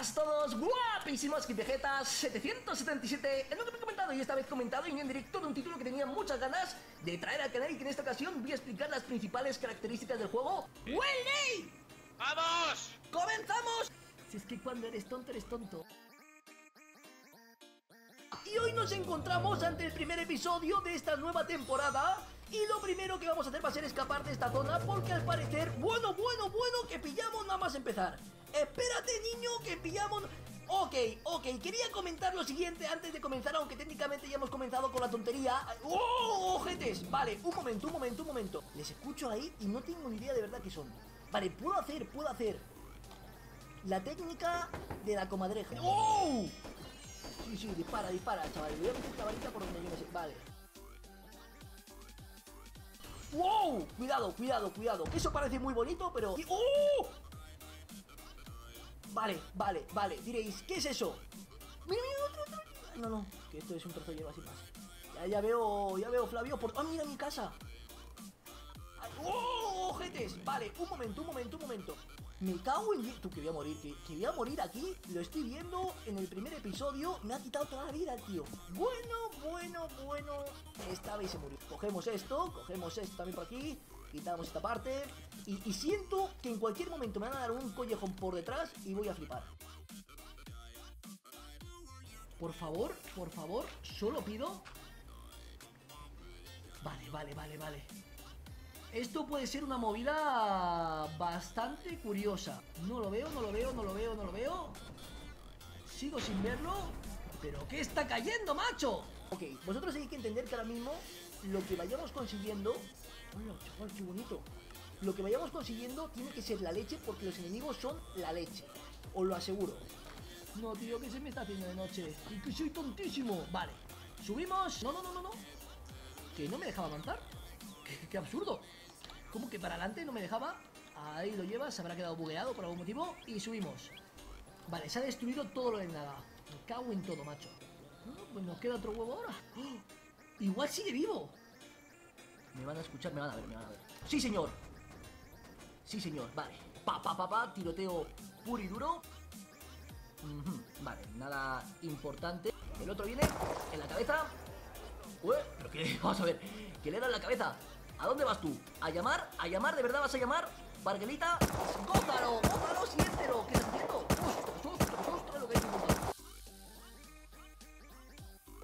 Buenas todos, guapísimos Kitejetas 777, es lo que me he comentado y esta vez comentado y en directo de un título que tenía muchas ganas de traer al canal y que en esta ocasión voy a explicar las principales características del juego. ¡Welly! ¡Vamos! ¡Comenzamos! Si es que cuando eres tonto, eres tonto. Y hoy nos encontramos ante el primer episodio de esta nueva temporada. Y lo primero que vamos a hacer va a ser escapar de esta zona, porque al parecer, bueno, que pillamos nada más empezar. Espérate, niño, que pillamos... Ok, quería comentar lo siguiente antes de comenzar, aunque técnicamente ya hemos comenzado con la tontería. ¡Oh, ojetes! Vale, un momento. Les escucho ahí y no tengo ni idea de verdad qué son. Vale, puedo hacer la técnica de la comadreja. ¡Oh! Sí, dispara, chaval. Voy a meter esta varita por donde yo me sé. Vale. ¡Wow! Cuidado. Eso parece muy bonito, pero... ¡Oh! Vale. Diréis, ¿qué es eso? Mira, no, que esto es un trozo de hierba, así pasa. Ya veo, Flavio, por... ¡Ah, mira mi casa! ¡Oh, ojetes! Vale, un momento. Me cago en... Tú, que voy a morir, que voy a morir aquí. Lo estoy viendo en el primer episodio. Me ha quitado toda la vida, tío. Bueno. Esta vez se murió. Cogemos esto también por aquí. Quitamos esta parte. Y siento que en cualquier momento me van a dar un collejón por detrás y voy a flipar. Por favor. Solo pido... Vale. Esto puede ser una movida bastante curiosa. No lo veo. Sigo sin verlo. ¿Pero qué está cayendo, macho? Ok, vosotros tenéis que entender que ahora mismo lo que vayamos consiguiendo... ¡Hola, chaval, qué bonito! Lo que vayamos consiguiendo tiene que ser la leche, porque los enemigos son la leche. Os lo aseguro. No, tío, que se me está haciendo de noche. Y que soy tontísimo. Vale, subimos. No. Que no me dejaba avanzar. ¡Qué absurdo! ¿Cómo que para adelante no me dejaba? Ahí lo llevas, se habrá quedado bugueado por algún motivo. Y subimos. Vale, se ha destruido todo lo de nada. Me cago en todo, macho. Pues nos queda otro huevo ahora. Igual sigue vivo. Me van a escuchar, me van a ver. Sí, señor, vale. Pa, tiroteo puro y duro. Vale, nada importante. El otro viene en la cabeza. Ué, pero que... Vamos a ver. Que le dan la cabeza. ¿A dónde vas tú? ¿A llamar? ¿De verdad vas a llamar? Barguelita, gózalo, siéntelo. ¿Qué estás haciendo? Ostras, lo que hay que montar.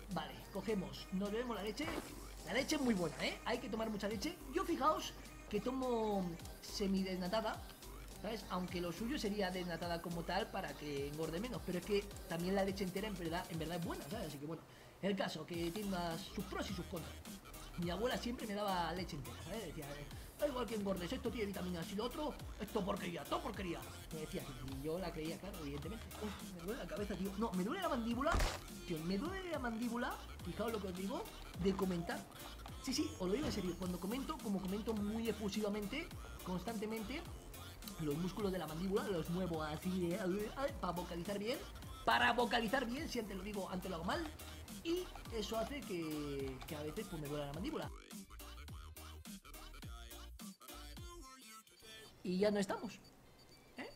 Vale, cogemos, nos bebemos la leche. La leche es muy buena, ¿eh? Hay que tomar mucha leche. Yo, fijaos, que tomo semidesnatada, ¿sabes? Aunque lo suyo sería desnatada como tal para que engorde menos. Pero es que también la leche entera en verdad es buena, ¿sabes? Así que bueno, el caso, que tenga sus pros y sus contras. Mi abuela siempre me daba leche entera, ¿sabes? Decía, da igual que engordes, esto tiene vitaminas y lo otro, esto porquería, todo porquería. Me decía, y yo la creía, claro, evidentemente. Uf, me duele la cabeza, tío. No, me duele la mandíbula. Tío, me duele la mandíbula, fijaos lo que os digo, de comentar. Sí, os lo digo en serio, cuando comento, como comento muy efusivamente, constantemente, los músculos de la mandíbula los muevo así, para vocalizar bien, si antes lo digo, antes lo hago mal. Y eso hace que a veces pues me duele la mandíbula. Y ya no estamos, ¿eh?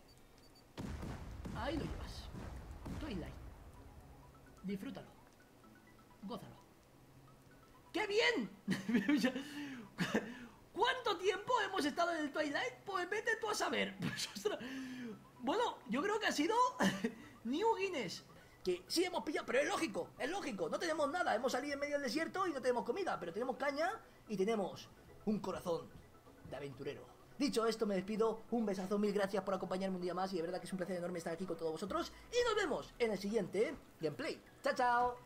Ahí lo llevas. Twilight. Disfrútalo. Gózalo. ¡Qué bien! ¿Cuánto tiempo hemos estado en el Twilight? Pues vete tú a saber. Bueno, yo creo que ha sido New Guinness. Que sí hemos pillado, pero es lógico, no tenemos nada, hemos salido en medio del desierto y no tenemos comida, pero tenemos caña y tenemos un corazón de aventurero. Dicho esto, me despido, un besazo, mil gracias por acompañarme un día más y de verdad que es un placer enorme estar aquí con todos vosotros y nos vemos en el siguiente gameplay. ¡Chao!